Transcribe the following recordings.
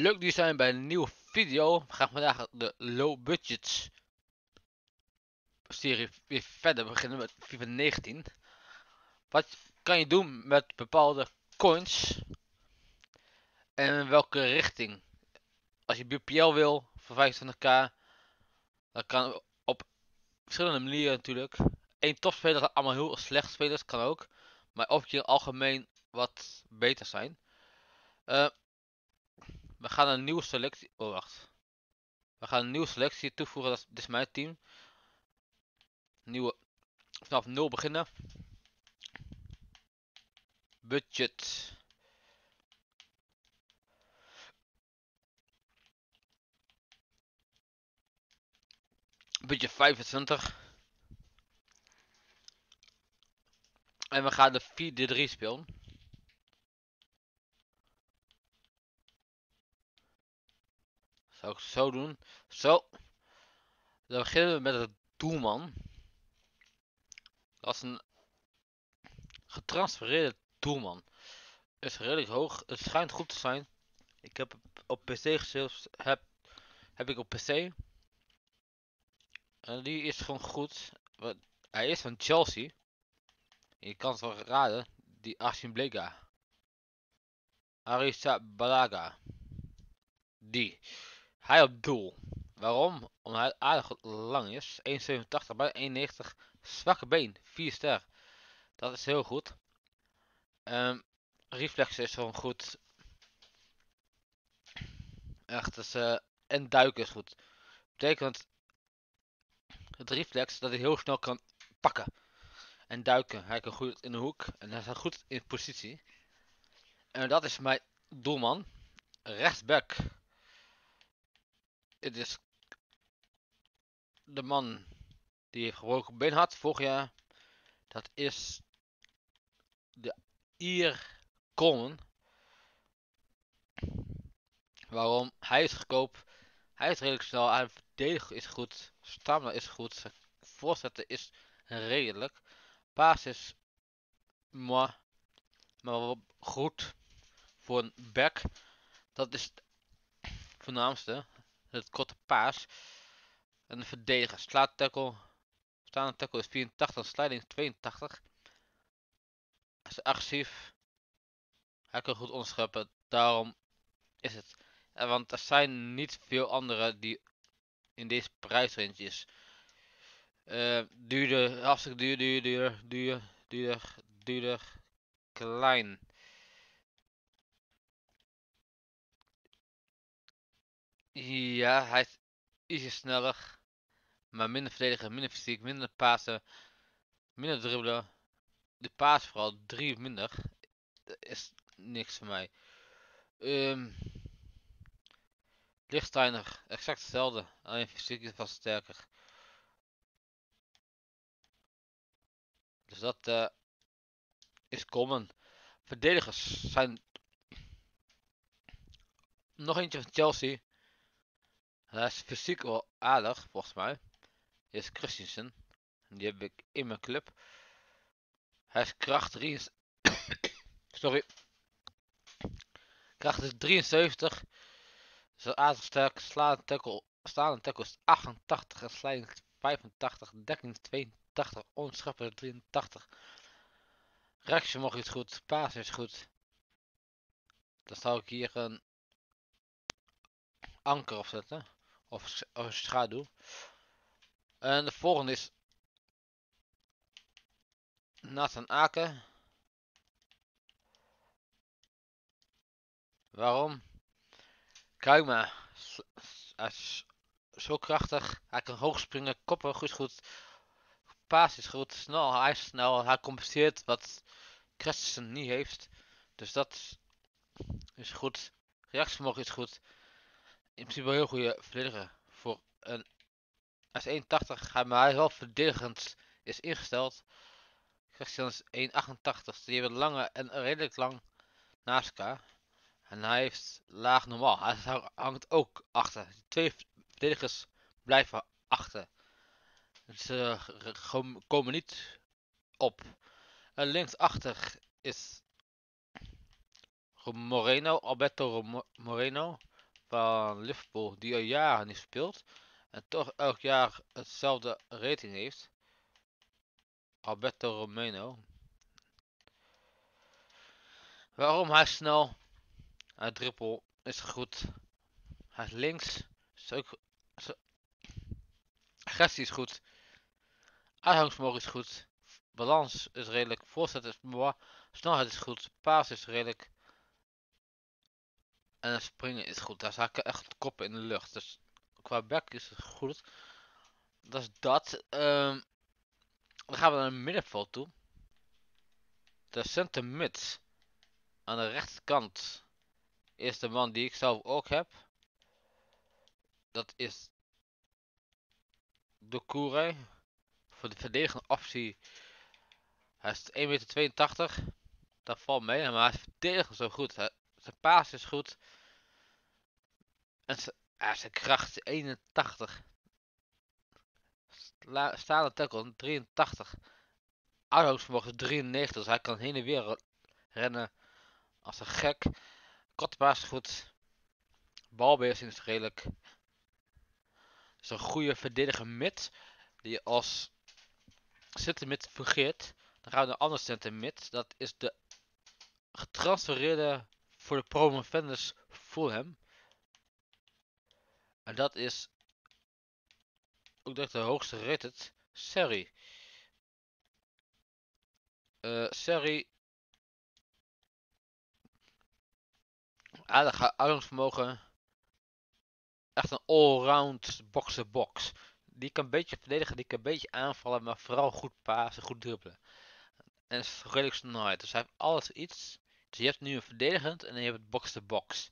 Leuk jullie zijn bij een nieuwe video. We gaan vandaag de low budgets serie weer verder beginnen met FIFA 19. Wat kan je doen met bepaalde coins en in welke richting? Als je BPL wil voor 25k, dat kan op verschillende manieren natuurlijk. Eén topspeler gaat allemaal heel slecht spelers, kan ook, maar of je in het algemeen wat beter zijn. We gaan een nieuwe selectie. Oh wacht. We gaan een nieuwe selectie toevoegen. Dit is mijn team. Nieuwe. Vanaf 0 beginnen. Budget. Budget 25. En we gaan de 4-3 spelen. Zou ik zo doen. Zo. Dan beginnen we met het doelman. Dat is een getransfereerde doelman. Is redelijk hoog. Het schijnt goed te zijn. Ik heb op PC gespeeld. Heb ik op PC. En die is gewoon goed. Hij is van Chelsea. Je kan het wel raden. Die Arrizabalaga. Die. Hij op doel. Waarom? Omdat hij aardig lang is. 1,87 bij 1,90. Zwakke been. 4 ster. Dat is heel goed. Reflex is gewoon goed. Echt. Dus, en duiken is goed. Betekent het reflex dat hij heel snel kan pakken. En duiken. Hij kan goed in de hoek. En hij staat goed in positie. En dat is mijn doelman. Rechtsback. Het is de man die heeft gebroken been had vorig jaar. Dat is de Ier Coleman. Waarom? Hij is goedkoop. Hij is redelijk snel. Hij verdedigen is goed. Stamina is goed. Zijn voorzetten is redelijk. Paas is maar wel goed voor een back. Dat is het voornaamste. Het korte paas. En verdedigen. Slaat tackle. Staande tackle is 84. Sliding is 82. Hij is agressief. Hij kan goed onderscheppen. Daarom is het. Want er zijn niet veel anderen die in deze prijsrange is. Duurder. Hartstikke duurder. Klein. Ja, hij is ietsje sneller, maar minder verdedigen, minder fysiek, minder pasen, minder dribbelen. De paas vooral, 3 minder, is niks voor mij. Lichtsteiner, exact hetzelfde, alleen fysiek is vast sterker. Dus dat is common. Verdedigers zijn nog eentje van Chelsea. Hij is fysiek wel aardig, volgens mij. Dit is Christensen. Die heb ik in mijn club. Hij is kracht 3. Sorry. Kracht is 73. Zo aardig sterk. Staande tackle is 88. En sliding is 85. Dekking is 82. Onderscheppen is 83. Reaction mag iets goed. Paas is goed. Dan zou ik hier een anker opzetten. Of schaduw. En de volgende is Nathan Ake. Waarom? Kijk maar. Hij is zo krachtig. Hij kan hoog springen. Koppen goed. Paas is goed. Snel. Hij is snel. Hij compenseert wat Christensen niet heeft. Dus dat is goed. Reactievermogen is goed. In principe een heel goede verdediger voor een. Hij is 81, maar hij is wel verdedigend is ingesteld. Christian is 1,88. Die hebben lange en redelijk lang naast elkaar. En hij heeft laag normaal. Hij hangt ook achter. Die 2 verdedigers blijven achter. Ze komen niet op. En linksachter is Moreno, Alberto Moreno. van Liverpool, die al jaren niet speelt en toch elk jaar hetzelfde rating heeft. Alberto Moreno. Waarom? Hij is snel. Hij dribbelt, is goed. Hij is links. Is ook... Agressie is goed. Uithangsvermogen is goed. Balans is redelijk. Voorzet is mooi. Snelheid is goed. Paas is redelijk. En het springen is goed. Daar zaken echt koppen in de lucht. Dus qua back is het goed. Dat is dat. Dan gaan we naar het middenveld toe. De center mid. Aan de rechterkant is de man die ik zelf ook heb. Dat is de Koerij. Voor de verdedigende optie. Hij is 1,82 meter. Dat valt mee. Maar hij verdedigt zo goed. Zijn paas is goed. En zijn kracht is 81. Staande tackle 83. Uithoudingsvermogen is 93. Dus hij kan heen en weer rennen. Als een gek. Kortpaas is goed. Balbeheersing is redelijk. Is een goede verdediger mid. Die als centermid fungeert. Dan gaan we naar een ander centermid. Dat is de getransfereerde voor de promovendus Fulham. En dat is ook direct de hoogste rated. Serie. Serie. Aardig uithoudingsvermogen. Echt een allround box-to-box. Die kan een beetje verdedigen, die kan een beetje aanvallen, maar vooral goed pasen, goed dribbelen. En is redelijk snelheid. Dus hij heeft alles iets. Dus je hebt nu een verdedigend en je hebt het box-to-box.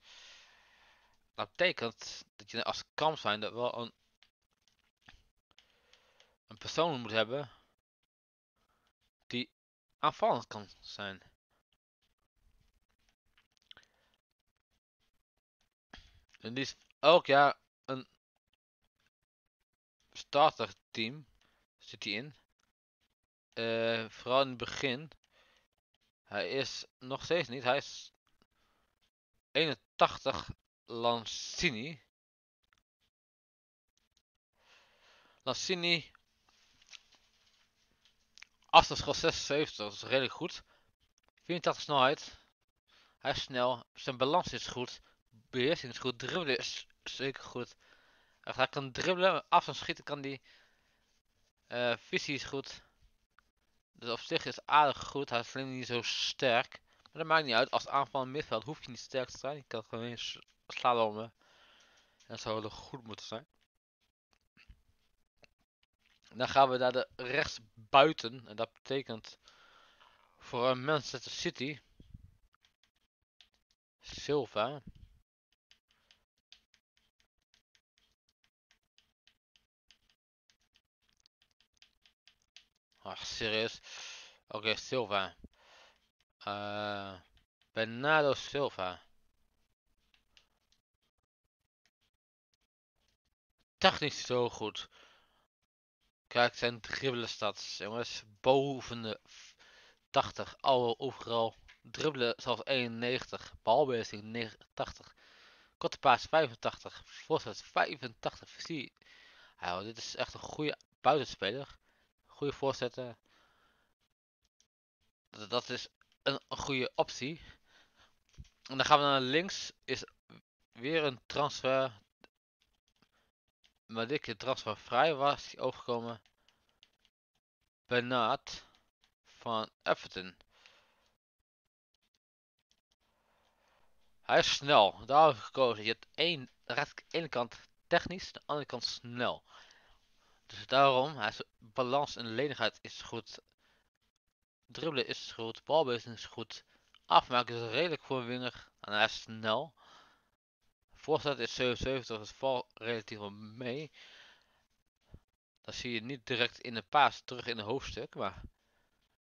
Dat betekent dat je als kamp zijn dat wel een persoon moet hebben die aanvallend kan zijn. En die is elk jaar een starter team zit hij in. Vooral in het begin. Hij is nog steeds niet. Hij is 81 Lanzini. Lanzini. Afstandsschot 76. Dat is redelijk goed. 84 snelheid. Hij is snel. Zijn balans is goed. Beheersing is goed, dribbelen is zeker goed. Hij kan dribbelen, afstand schieten kan die. Visie is goed. Dus op zich is aardig goed, hij is alleen niet zo sterk. Maar dat maakt niet uit, als aanval in het middenveld hoef je niet sterk te zijn. Je kan gewoon slalommen. En dat zou wel goed moeten zijn. Dan gaan we naar de rechtsbuiten. En dat betekent voor een Manchester City. Silva. Ach, serieus. Oké, Silva. Bernardo Silva. Technisch zo goed. Kijk, zijn dribbelen stats. Jongens, boven de 80. Oude overal. Dribbelen zelfs 91. Balbeheersing 89. Korte paas 85. Voorzet 85. Visie. Ja, dit is echt een goede buitenspeler. Goede voorzetten. Dat is een goede optie. En dan gaan we naar links. Is weer een transfer. Maar dit keer transfervrij was die overgekomen. Benaat van Everton. Hij is snel. Daarom heb ik gekozen. Je hebt de ene kant technisch, de andere kant snel. Dus daarom, hij is balans en lenigheid is goed. Dribbelen is goed, balbeheersing is goed. Afmaken is redelijk voorwinnig en hij is snel. Voorzet is 77, dus valt relatief wel mee. Dat zie je niet direct in de paas, terug in het hoofdstuk. Maar...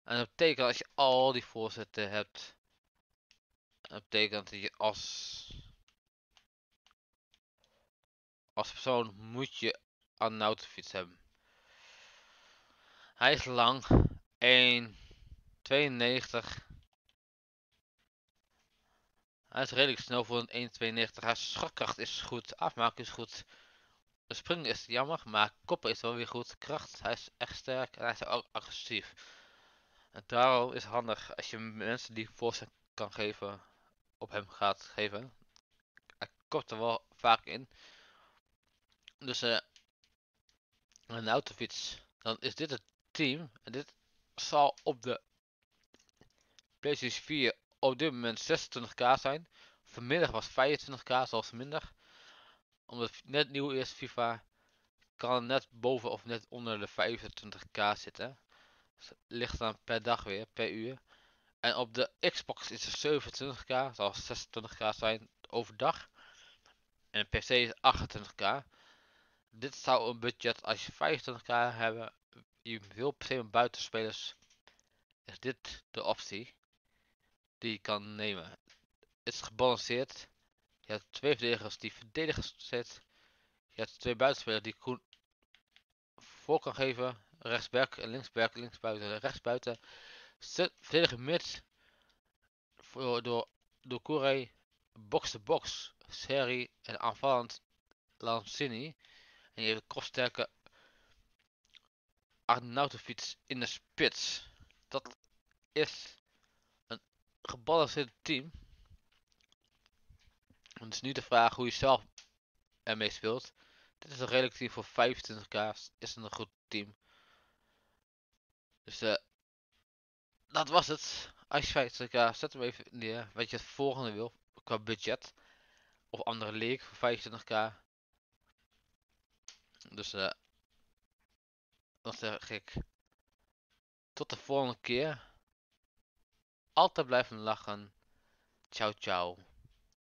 En dat betekent als je al die voorzetten hebt. Dat betekent dat je als persoon moet je aan de autofiets hebben. Hij is lang. 1,92. Hij is redelijk snel voor een 1,92. Haar schakkracht is goed. Afmaken is goed. De spring is jammer, maar koppen is wel weer goed. Kracht, hij is echt sterk en hij is ook agressief. En daarom is het handig als je mensen die voorzet kan geven, op hem gaat geven. Hij kopt er wel vaak in. Dus een autofiets. Dan is dit het team. En dit zal op de PlayStation 4 op dit moment 26k zijn. Vanmiddag was 25k, zelfs minder. Omdat het net nieuw is, FIFA kan net boven of net onder de 25k zitten. Dus het ligt dan per dag weer, per uur. En op de Xbox is het 27k, zal 26k zijn overdag. En de PC is 28k. Dit zou een budget, als je 25k hebben, je wil per se een buitenspelers, is dit de optie die je kan nemen. Het is gebalanceerd. Je hebt twee verdedigers die verdedigers zet. Je hebt twee buitenspelers die Koen voor kan geven. Rechtsback en linksback, linksbuiten en rechtsbuiten. Verdediger mid door Kouré. Box-to-box Serie en aanvallend Lanzini. En je hebt een kopsterke Arnautovic in de spits. Dat is een gebalanceerd team. Het is nu de vraag hoe je zelf ermee speelt. Dit is een redelijk team voor 25k. Is het een goed team? Dus dat was het. Als je 25k, zet hem even neer wat je het volgende wil qua budget. Of andere league voor 25k. Dus dan zeg ik tot de volgende keer. Altijd blijven lachen. Ciao ciao.